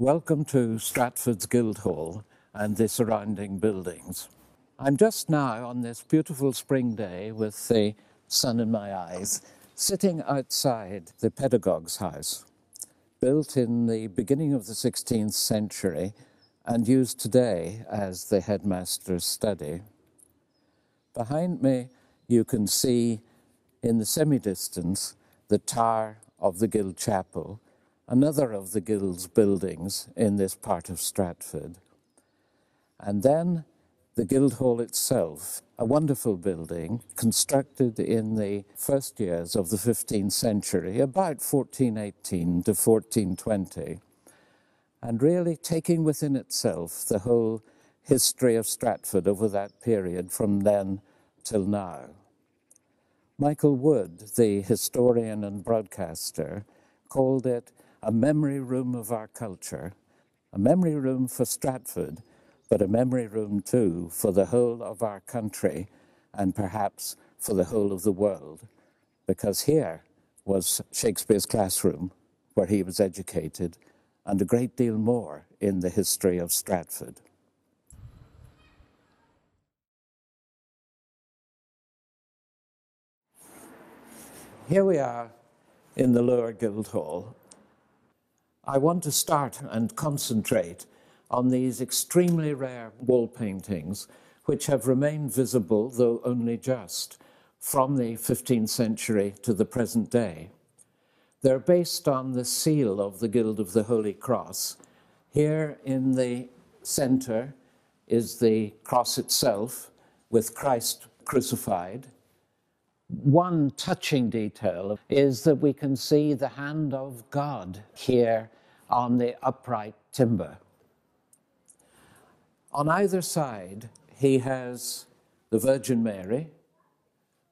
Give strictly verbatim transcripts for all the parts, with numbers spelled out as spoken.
Welcome to Stratford's Guildhall and the surrounding buildings. I'm just now on this beautiful spring day with the sun in my eyes, sitting outside the pedagogue's house, built in the beginning of the sixteenth century and used today as the headmaster's study. Behind me, you can see in the semi-distance the tower of the Guild Chapel, another of the Guild's buildings in this part of Stratford. And then the Guildhall itself, a wonderful building constructed in the first years of the fifteenth century, about fourteen eighteen to fourteen twenty, and really taking within itself the whole history of Stratford over that period from then till now. Michael Wood, the historian and broadcaster, called it a memory room of our culture, a memory room for Stratford, but a memory room too for the whole of our country and perhaps for the whole of the world, because here was Shakespeare's classroom where he was educated and a great deal more in the history of Stratford. Here we are in the lower Guildhall. I want to start and concentrate on these extremely rare wall paintings, which have remained visible, though only just, from the fifteenth century to the present day. They're based on the seal of the Guild of the Holy Cross. Here in the center is the cross itself, with Christ crucified. One touching detail is that we can see the hand of God here on the upright timber. On either side, he has the Virgin Mary,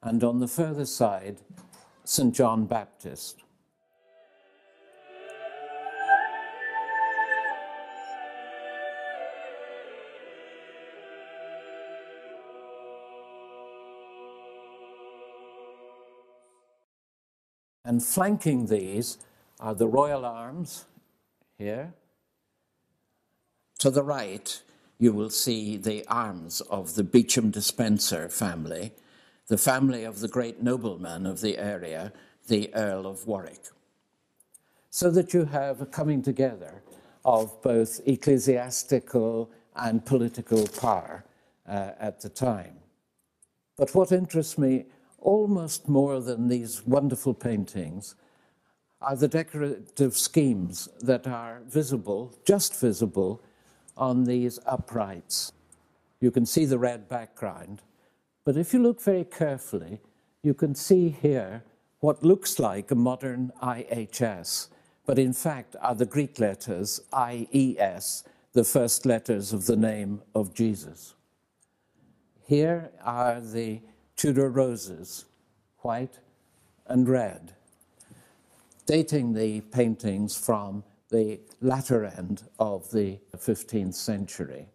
and on the further side, Saint John Baptist. And flanking these are the royal arms here. To the right, you will see the arms of the Beauchamp-Despenser family, the family of the great nobleman of the area, the Earl of Warwick. So that you have a coming together of both ecclesiastical and political power uh, at the time. But what interests me almost more than these wonderful paintings are the decorative schemes that are visible, just visible, on these uprights. You can see the red background, but if you look very carefully, you can see here what looks like a modern I H S, but in fact are the Greek letters I E S, the first letters of the name of Jesus. Here are the Tudor roses, white and red, dating the paintings from the latter end of the fifteenth century.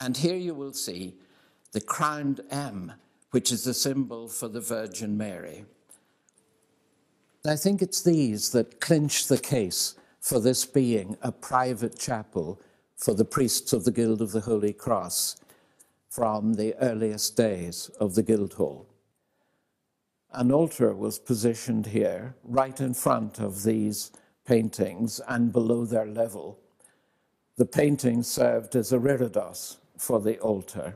And here you will see the crowned M, which is the symbol for the Virgin Mary. I think it's these that clinch the case for this being a private chapel for the priests of the Guild of the Holy Cross from the earliest days of the Guildhall. An altar was positioned here, right in front of these paintings and below their level. The painting served as a reredos for the altar,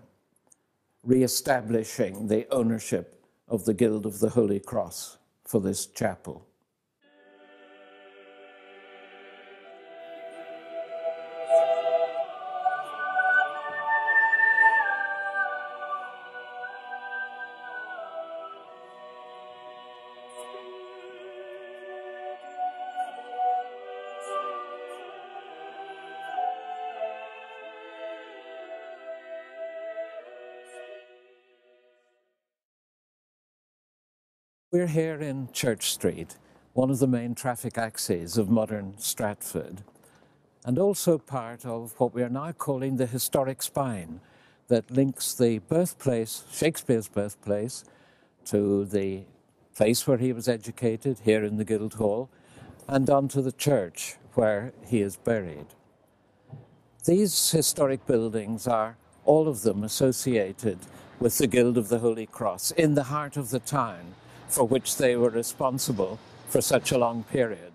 re-establishing the ownership of the Guild of the Holy Cross for this chapel. We're here in Church Street, one of the main traffic axes of modern Stratford, and also part of what we are now calling the historic spine that links the birthplace, Shakespeare's birthplace, to the place where he was educated, here in the Guildhall, and on to the church where he is buried. These historic buildings are all of them associated with the Guild of the Holy Cross in the heart of the town for which they were responsible for such a long period.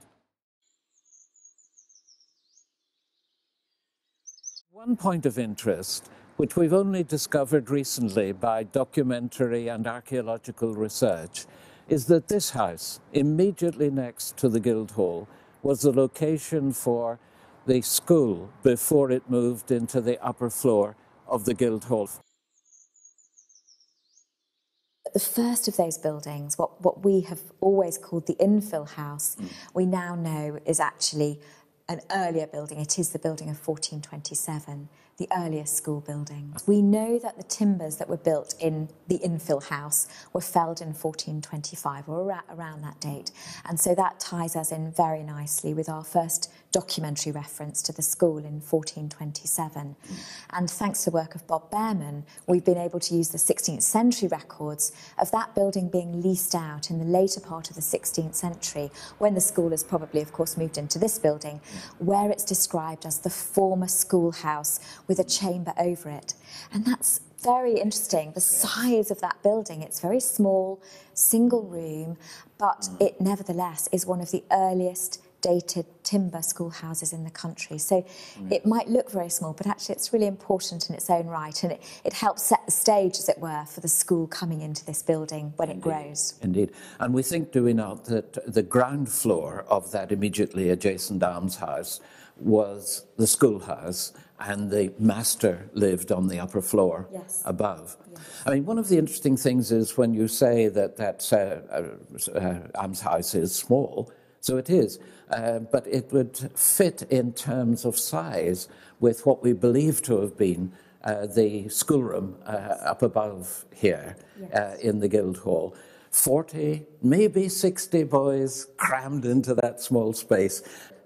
One point of interest, which we've only discovered recently by documentary and archaeological research, is that this house, immediately next to the Guildhall, was the location for the school before it moved into the upper floor of the Guildhall. The first of those buildings, what, what we have always called the infill house, mm. we now know is actually an earlier building. It is the building of fourteen twenty-seven, the earliest school building. We know that the timbers that were built in the infill house were felled in fourteen twenty-five, or around that date. And so that ties us in very nicely with our first documentary reference to the school in fourteen twenty-seven. And thanks to the work of Bob Behrman, we've been able to use the sixteenth century records of that building being leased out in the later part of the sixteenth century, when the school has probably, of course, moved into this building, where it's described as the former schoolhouse with a chamber over it. And that's very interesting, the size of that building. It's very small, single room, but it nevertheless is one of the earliest dated timber schoolhouses in the country. So mm. it might look very small, but actually it's really important in its own right, and it, it helps set the stage, as it were, for the school coming into this building when Indeed. It grows. Indeed. And we think, do we not, that the ground floor of that immediately adjacent almshouse was the schoolhouse, and the master lived on the upper floor yes. above. Yes. I mean, one of the interesting things is when you say that that uh, uh, almshouse is small, so it is, uh, but it would fit in terms of size with what we believe to have been uh, the schoolroom uh, up above here yes. uh, in the Guildhall. forty, maybe sixty boys crammed into that small space.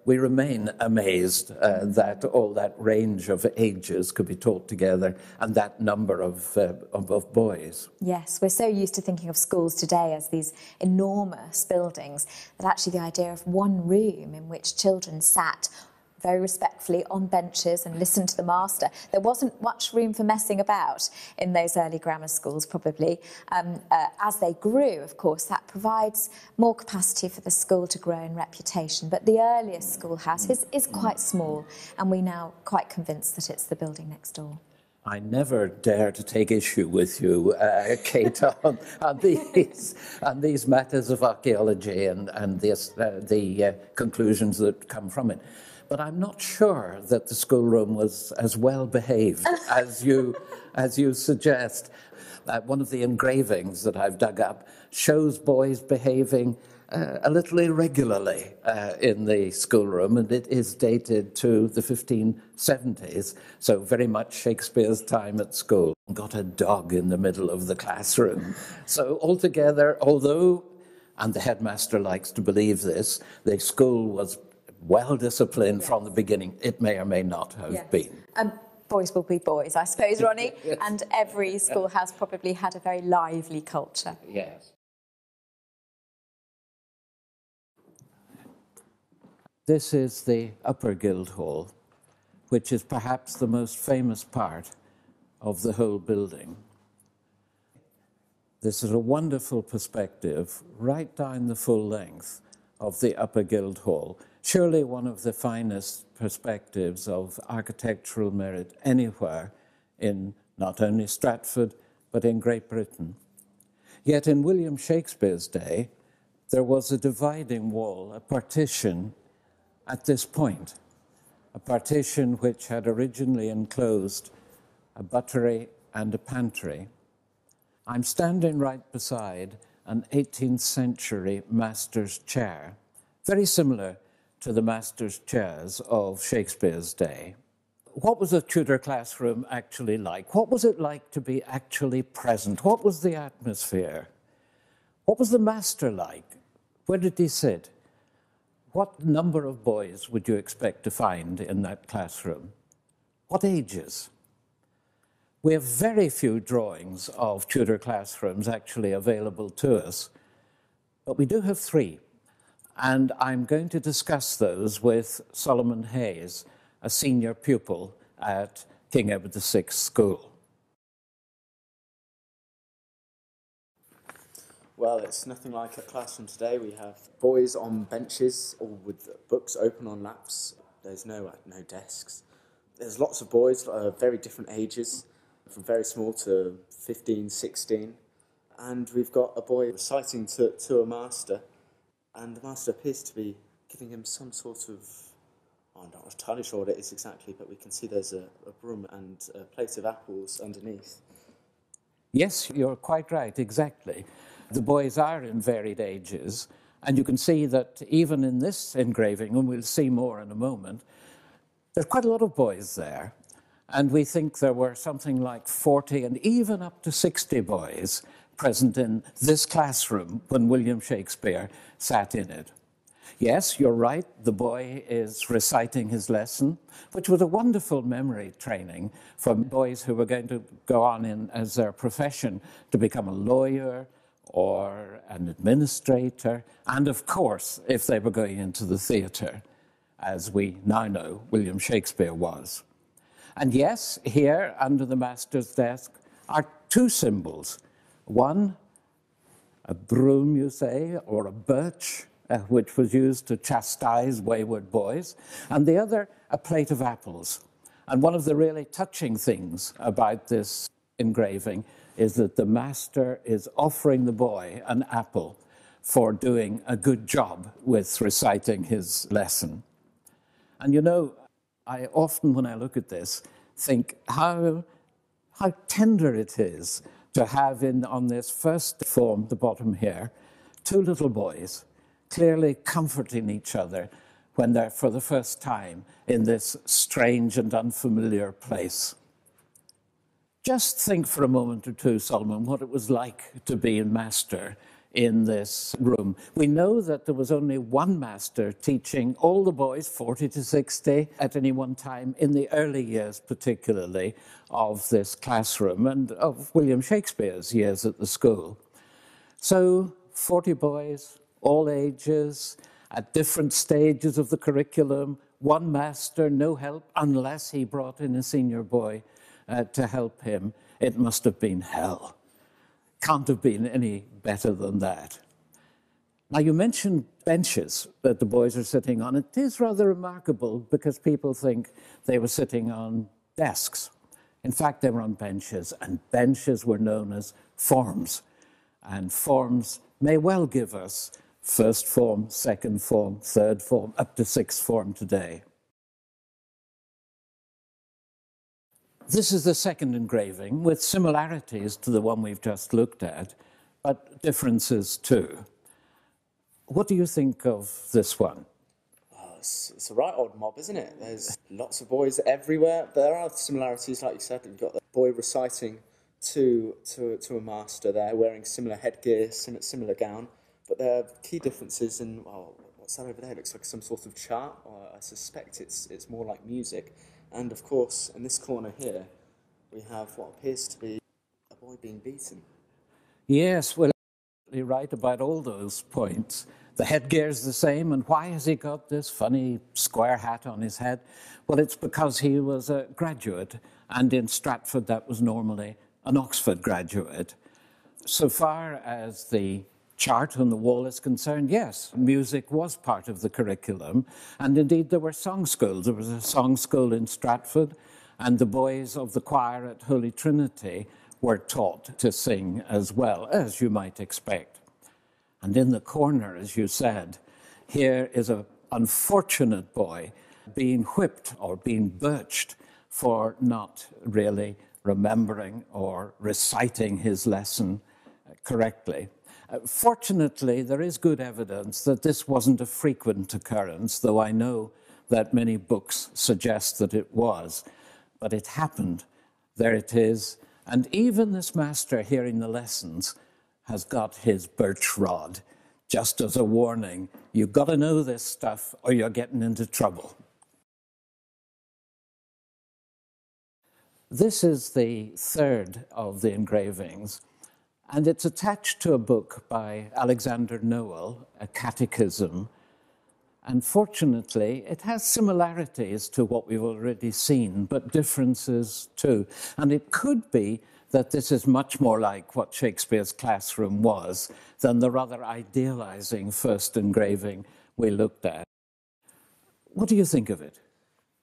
We remain amazed uh, that all that range of ages could be taught together, and that number of, uh, of, of boys. Yes, we're so used to thinking of schools today as these enormous buildings that actually the idea of one room in which children sat very respectfully on benches and listened to the master. There wasn't much room for messing about in those early grammar schools, probably. Um, uh, as they grew, of course, that provides more capacity for the school to grow in reputation. But the earliest schoolhouse is, is quite small, and we're now quite convinced that it's the building next door. I never dare to take issue with you, uh, Kate, on, on, these, on these matters of archaeology and, and this, uh, the uh, conclusions that come from it. But I'm not sure that the schoolroom was as well behaved as you, as you suggest. Uh, one of the engravings that I've dug up shows boys behaving uh, a little irregularly uh, in the schoolroom, and it is dated to the fifteen seventies, so very much Shakespeare's time at school. Got a dog in the middle of the classroom. So altogether, although, and the headmaster likes to believe this, the school was well-disciplined yes. from the beginning. It may or may not have yes. been. Um, boys will be boys, I suppose, Ronnie. yes. And every schoolhouse probably had a very lively culture. Yes. This is the upper Guildhall, which is perhaps the most famous part of the whole building. This is a wonderful perspective, right down the full length of the upper Guildhall. Surely one of the finest perspectives of architectural merit anywhere in not only Stratford, but in Great Britain. Yet in William Shakespeare's day, there was a dividing wall, a partition at this point, a partition which had originally enclosed a buttery and a pantry. I'm standing right beside an eighteenth century master's chair, very similar to the master's chairs of Shakespeare's day. What was a Tudor classroom actually like? What was it like to be actually present? What was the atmosphere? What was the master like? Where did he sit? What number of boys would you expect to find in that classroom? What ages? We have very few drawings of Tudor classrooms actually available to us, but we do have three. And I'm going to discuss those with Solomon Hayes, a senior pupil at King Edward the Sixth School? Well, it's nothing like a classroom today. We have boys on benches or with books open on laps. There's no, no desks. There's lots of boys of very different ages, from very small to fifteen, sixteen. And we've got a boy reciting to, to a master, and the master appears to be giving him some sort of, I'm not entirely sure what it is exactly, but we can see there's a, a broom and a plate of apples underneath. Yes, you're quite right, exactly. The boys are in varied ages, and you can see that even in this engraving, and we'll see more in a moment, there's quite a lot of boys there. And we think there were something like forty and even up to sixty boys present in this classroom when William Shakespeare sat in it. Yes, you're right, the boy is reciting his lesson, which was a wonderful memory training for boys who were going to go on in as their profession to become a lawyer or an administrator, and of course, if they were going into the theatre, as we now know William Shakespeare was. And yes, here under the master's desk are two symbols. One, a broom, you say, or a birch, uh, which was used to chastise wayward boys, and the other, a plate of apples. And one of the really touching things about this engraving is that the master is offering the boy an apple for doing a good job with reciting his lesson. And you know, I often, when I look at this, think how, how tender it is to have in on this first form, the bottom here, two little boys clearly comforting each other when they're for the first time in this strange and unfamiliar place. Just think for a moment or two, Solomon, what it was like to be a master in this room. We know that there was only one master teaching all the boys, forty to sixty, at any one time, in the early years particularly of this classroom and of William Shakespeare's years at the school. So forty boys, all ages, at different stages of the curriculum, one master, no help, unless he brought in a senior boy uh, to help him. It must have been hell. Can't have been any better than that. Now, you mentioned benches that the boys are sitting on. It is rather remarkable because people think they were sitting on desks. In fact, they were on benches, and benches were known as forms. And forms may well give us first form, second form, third form, up to sixth form today. This is the second engraving with similarities to the one we've just looked at, but differences too. What do you think of this one? Oh, it's, it's a right old mob, isn't it? There's lots of boys everywhere. There are similarities, like you said. You've got the boy reciting to, to, to a master there, wearing similar headgear, similar gown. But there are key differences in, well, what's that over there? It looks like some sort of chart, or I suspect it's, it's more like music. And of course, in this corner here, we have what appears to be a boy being beaten. Yes, well, you're right about all those points. The headgear is the same, and why has he got this funny square hat on his head? Well, it's because he was a graduate, and in Stratford that was normally an Oxford graduate. So far as the chart on the wall is concerned, yes, music was part of the curriculum, and indeed there were song schools. There was a song school in Stratford, and the boys of the choir at Holy Trinity were taught to sing as well, as you might expect. And in the corner, as you said, here is an unfortunate boy being whipped or being birched for not really remembering or reciting his lesson correctly. Fortunately, there is good evidence that this wasn't a frequent occurrence, though I know that many books suggest that it was. But it happened. There it is. And even this master, hearing the lessons, has got his birch rod, just as a warning. You've got to know this stuff or you're getting into trouble. This is the third of the engravings. And it's attached to a book by Alexander Nowell, a catechism, And fortunately, it has similarities to what we've already seen, but differences too. And it could be that this is much more like what Shakespeare's classroom was than the rather idealizing first engraving we looked at. What do you think of it?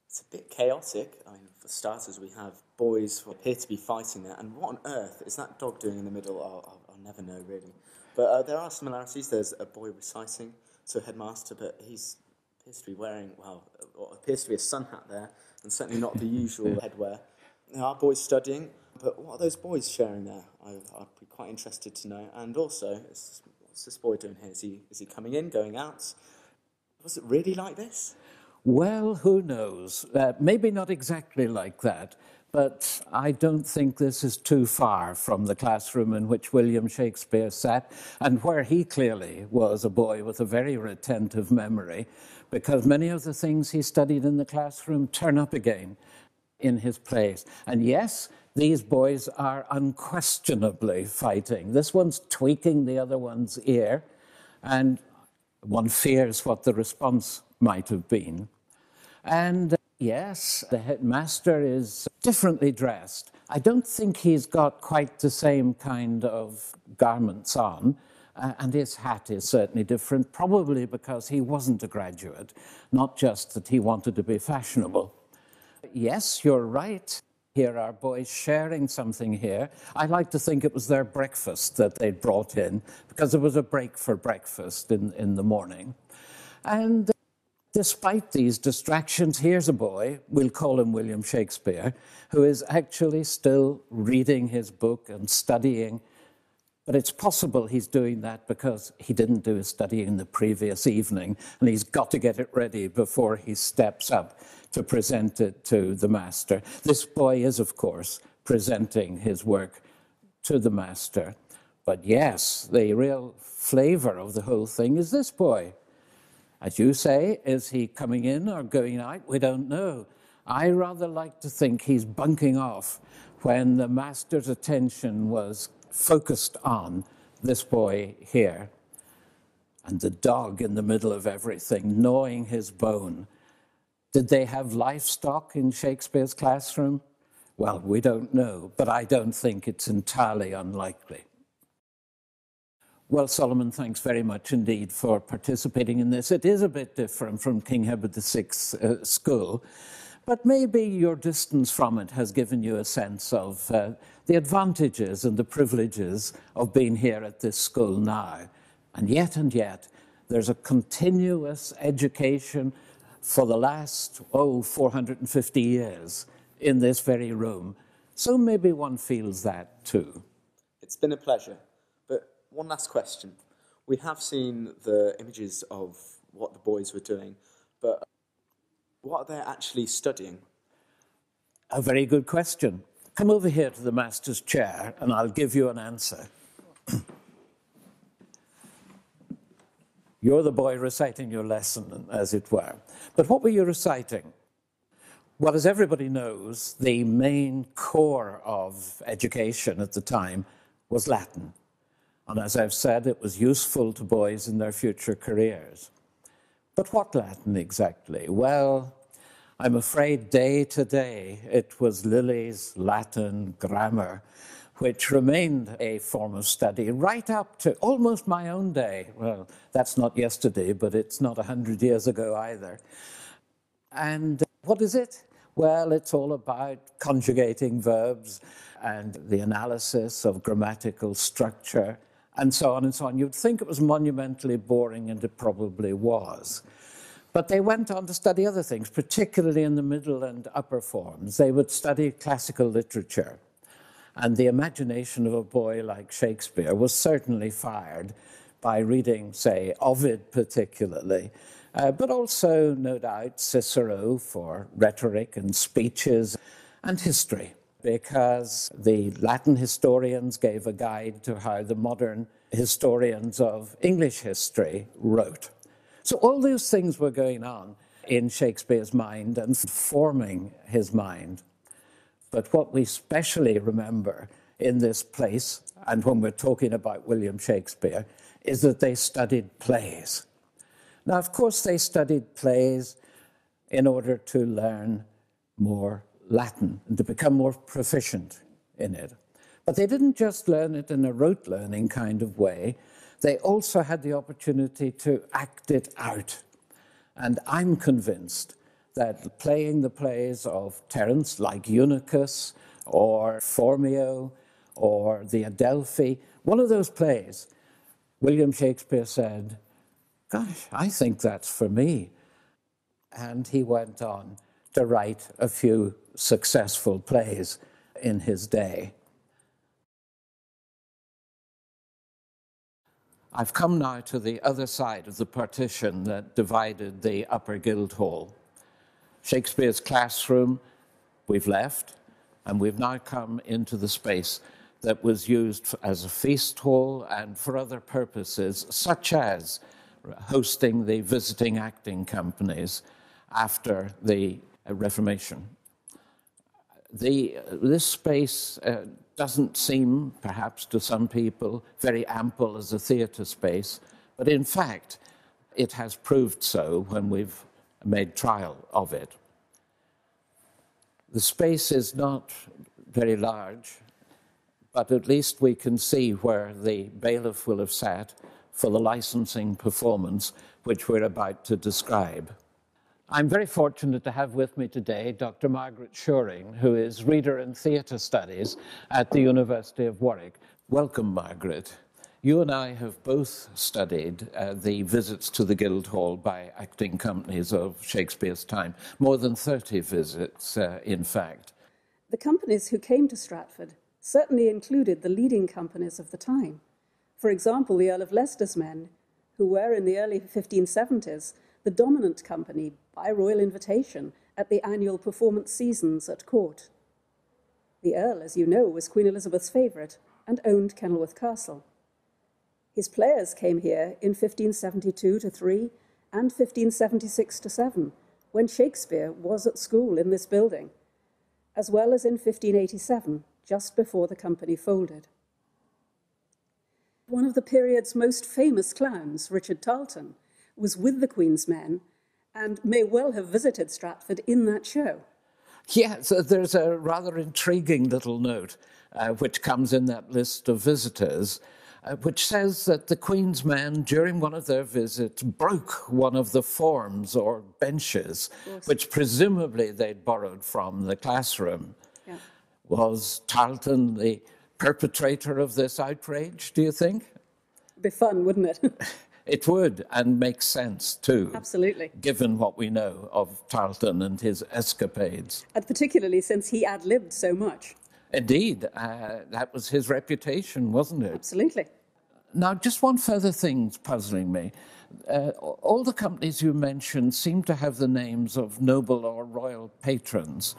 It's a bit chaotic. I mean, for starters, we have boys who appear to be fighting there, and what on earth is that dog doing in the middle? I'll, I'll never know, really. But uh, there are similarities. There's a boy reciting to a headmaster, but he appears to be wearing, well, what appears to be a sun hat there, and certainly not the usual headwear. There are boys studying, but what are those boys sharing there? I, I'd be quite interested to know. And also, is, what's this boy doing here? Is he, is he coming in, going out? Was it really like this? Well, who knows? Uh, maybe not exactly like that, but I don't think this is too far from the classroom in which William Shakespeare sat, and where he clearly was a boy with a very retentive memory, because many of the things he studied in the classroom turn up again in his plays. And yes, these boys are unquestionably fighting. This one's tweaking the other one's ear, and one fears what the response might have been. And uh, yes, the headmaster is differently dressed. I don't think he's got quite the same kind of garments on, uh, and his hat is certainly different, probably because he wasn't a graduate, not just that he wanted to be fashionable. Yes, you're right. Here are boys sharing something here. I like to think it was their breakfast that they brought in, because there was a break for breakfast in, in the morning. And uh, despite these distractions, here's a boy, we'll call him William Shakespeare, who is actually still reading his book and studying. But it's possible he's doing that because he didn't do his studying the previous evening, and he's got to get it ready before he steps up to present it to the master. This boy is, of course, presenting his work to the master. But yes, the real flavor of the whole thing is this boy. As you say, is he coming in or going out? We don't know. I rather like to think he's bunking off when the master's attention was focused on this boy here. And the dog in the middle of everything, gnawing his bone. Did they have livestock in Shakespeare's classroom? Well, we don't know, but I don't think it's entirely unlikely. Well, Solomon, thanks very much indeed for participating in this. It is a bit different from King Edward the sixth uh, School, but maybe your distance from it has given you a sense of uh, the advantages and the privileges of being here at this school now. And yet and yet, there's a continuous education for the last, oh, four hundred fifty years in this very room. So maybe one feels that too. It's been a pleasure. But one last question. We have seen the images of what the boys were doing, but what are they actually studying? A very good question. Come over here to the master's chair and I'll give you an answer. You're the boy reciting your lesson, as it were. But what were you reciting? Well, as everybody knows, the main core of education at the time was Latin. And as I've said, it was useful to boys in their future careers. But what Latin exactly? Well, I'm afraid day to day, it was Lily's Latin grammar, which remained a form of study right up to almost my own day. Well, that's not yesterday, but it's not one hundred years ago either. And what is it? Well, it's all about conjugating verbs and the analysis of grammatical structure and so on and so on. You'd think it was monumentally boring, and it probably was. But they went on to study other things, particularly in the middle and upper forms. They would study classical literature. And the imagination of a boy like Shakespeare was certainly fired by reading, say, Ovid particularly, uh, but also, no doubt, Cicero for rhetoric and speeches and history, because the Latin historians gave a guide to how the modern historians of English history wrote. So all those things were going on in Shakespeare's mind and forming his mind. But what we specially remember in this place, and when we're talking about William Shakespeare, is that they studied plays. Now, of course, they studied plays in order to learn more Latin and to become more proficient in it. But they didn't just learn it in a rote learning kind of way. They also had the opportunity to act it out. And I'm convinced that playing the plays of Terence, like Eunuchus, or Formio, or the Adelphi, one of those plays, William Shakespeare said, gosh, I think that's for me. And he went on to write a few successful plays in his day. I've come now to the other side of the partition that divided the upper Guildhall. Shakespeare's classroom we've left, and we've now come into the space that was used as a feast hall and for other purposes, such as hosting the visiting acting companies after the Reformation. The, this space uh, doesn't seem, perhaps to some people, very ample as a theatre space, but in fact, it has proved so when we've made trial of it. The space is not very large, but at least we can see where the bailiff will have sat for the licensing performance, which we're about to describe. I'm very fortunate to have with me today Doctor Margaret Shewring, who is Reader in Theatre Studies at the University of Warwick. Welcome, Margaret. You and I have both studied uh, the visits to the Guildhall by acting companies of Shakespeare's time, more than thirty visits, uh, in fact. The companies who came to Stratford certainly included the leading companies of the time. For example, the Earl of Leicester's men, who were in the early fifteen seventies the dominant company by royal invitation at the annual performance seasons at court. The Earl, as you know, was Queen Elizabeth's favourite and owned Kenilworth Castle. His players came here in fifteen seventy-two to three and fifteen seventy-six to seven, when Shakespeare was at school in this building, as well as in fifteen eighty-seven, just before the company folded. One of the period's most famous clowns, Richard Tarleton, was with the Queen's men and may well have visited Stratford in that show. Yes, there's a rather intriguing little note uh, which comes in that list of visitors, uh, which says that the Queen's men, during one of their visits, broke one of the forms or benches, yes, which presumably they'd borrowed from the classroom. Yeah. Was Tarleton the perpetrator of this outrage, do you think? It'd be fun, wouldn't it? It would, and makes sense too. Absolutely. Given what we know of Tarleton and his escapades. And particularly since he ad-libbed so much. Indeed, uh, that was his reputation, wasn't it? Absolutely. Now, just one further thing's puzzling me. Uh, all the companies you mentioned seem to have the names of noble or royal patrons.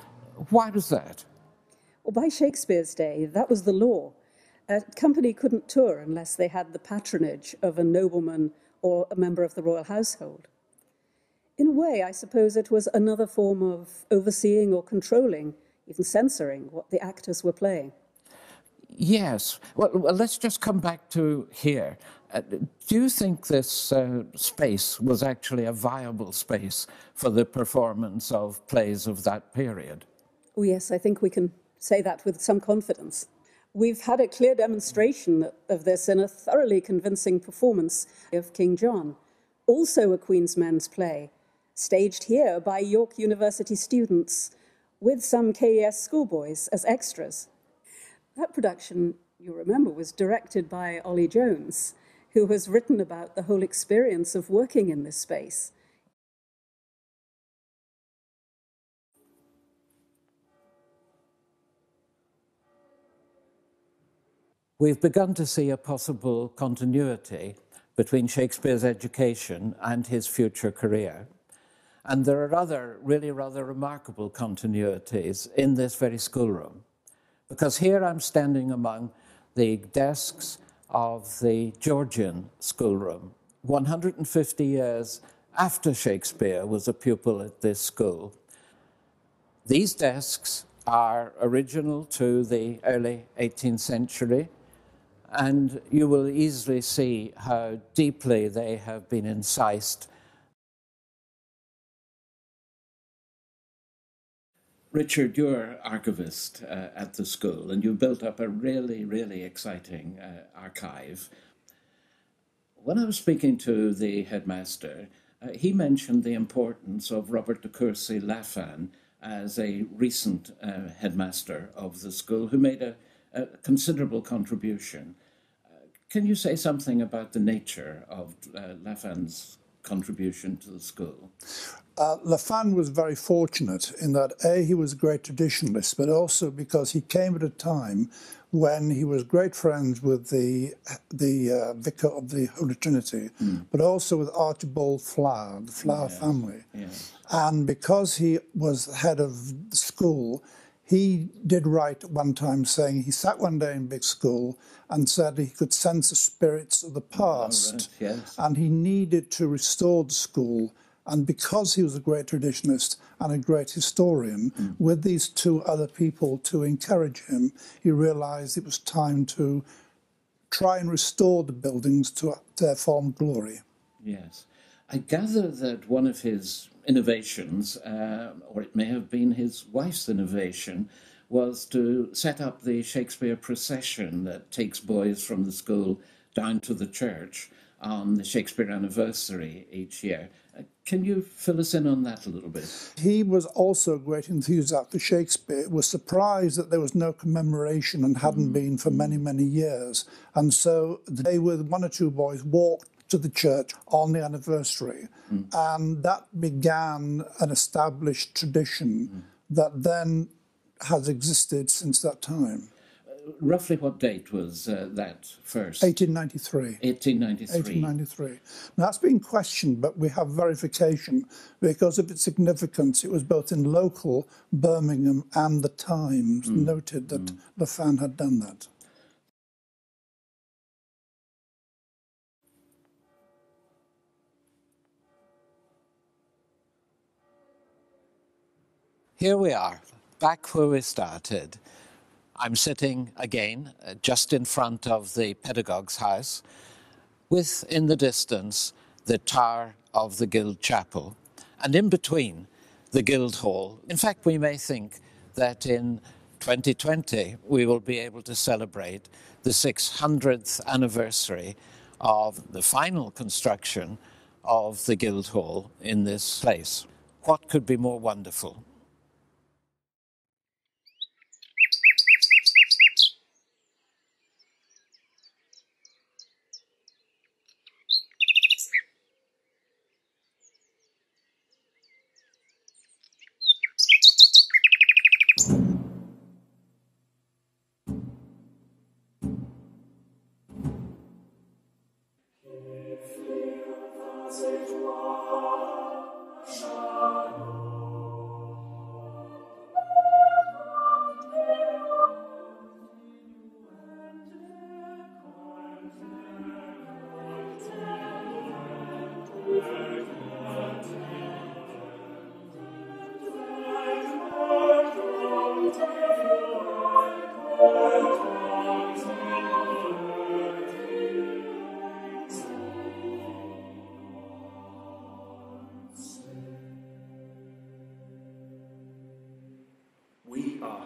Why was that? Well, by Shakespeare's day, that was the law. A company couldn't tour unless they had the patronage of a nobleman or a member of the royal household. In a way, I suppose it was another form of overseeing or controlling, even censoring, what the actors were playing. Yes. Well, well let's just come back to here. Uh, do you think this uh, space was actually a viable space for the performance of plays of that period? Oh, yes, I think we can say that with some confidence. We've had a clear demonstration of this in a thoroughly convincing performance of King John, also a Queen's men's play, staged here by York University students with some K E S schoolboys as extras. That production, you remember, was directed by Olly Jones, who has written about the whole experience of working in this space. We've begun to see a possible continuity between Shakespeare's education and his future career. And there are other, really rather remarkable continuities in this very schoolroom. Because here I'm standing among the desks of the Georgian schoolroom, one hundred fifty years after Shakespeare was a pupil at this school. These desks are original to the early eighteenth century. And you will easily see how deeply they have been incised Richard, you're archivist uh, at the school, and you've built up a really, really exciting uh, archive. When I was speaking to the headmaster, uh, he mentioned the importance of Robert de Courcy Laffan as a recent uh, headmaster of the school who made a, a considerable contribution. Uh, can you say something about the nature of uh, Laffan's contribution to the school? Uh, Laffan was very fortunate in that, A, he was a great traditionalist, but also because he came at a time when he was great friends with the, the uh, vicar of the Holy Trinity, mm. but also with Archibald Flower, the Flower yeah. family. Yeah. And because he was head of school, he did write at one time saying he sat one day in big school and said he could sense the spirits of the past, oh, right. yes. and he needed to restore the school. And because he was a great traditionalist and a great historian, mm. with these two other people to encourage him, he realised it was time to try and restore the buildings to their former glory. Yes. I gather that one of his innovations, uh, or it may have been his wife's innovation, was to set up the Shakespeare procession that takes boys from the school down to the church on the Shakespeare anniversary each year. Can you fill us in on that a little bit? He was also a great enthusiast for Shakespeare, was surprised that there was no commemoration and hadn't mm. been for many, many years. And so they, with one or two boys, walked to the church on the anniversary. Mm. And that began an established tradition mm. that then has existed since that time. Roughly what date was uh, that first? eighteen ninety-three. eighteen ninety-three. eighteen ninety-three. Now, that's been questioned, but we have verification because of its significance. It was both in local Birmingham and the Times mm. noted that mm. Laffan had done that. Here we are, back where we started. I'm sitting again uh, just in front of the pedagogue's house with, in the distance, the tower of the Guild Chapel and in between the Guildhall. In fact, we may think that in twenty twenty we will be able to celebrate the six hundredth anniversary of the final construction of the Guildhall in this place. What could be more wonderful?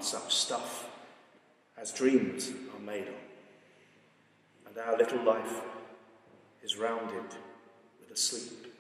Such stuff as dreams are made of, and our little life is rounded with a sleep.